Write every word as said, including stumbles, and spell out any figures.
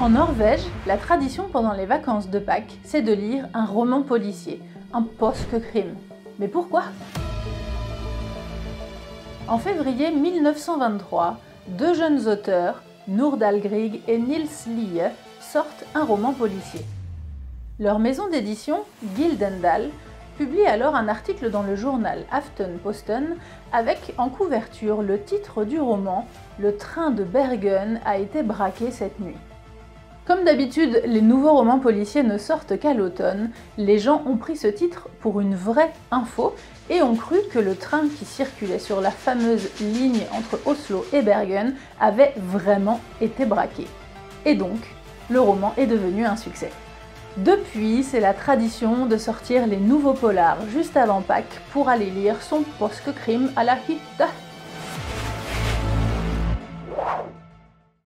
En Norvège, la tradition pendant les vacances de Pâques, c'est de lire un roman policier, un påskekrim. Mais pourquoi? En février mille neuf cent vingt-trois, deux jeunes auteurs, Nourdal Grieg et Nils Lie, sortent un roman policier. Leur maison d'édition, Gildendal, publie alors un article dans le journal Aftenposten avec en couverture le titre du roman « Le train de Bergen a été braqué cette nuit ». Comme d'habitude, les nouveaux romans policiers ne sortent qu'à l'automne, les gens ont pris ce titre pour une vraie info et ont cru que le train qui circulait sur la fameuse ligne entre Oslo et Bergen avait vraiment été braqué. Et donc, le roman est devenu un succès. Depuis, c'est la tradition de sortir les nouveaux polars juste avant Pâques pour aller lire son påskekrim à la hytta.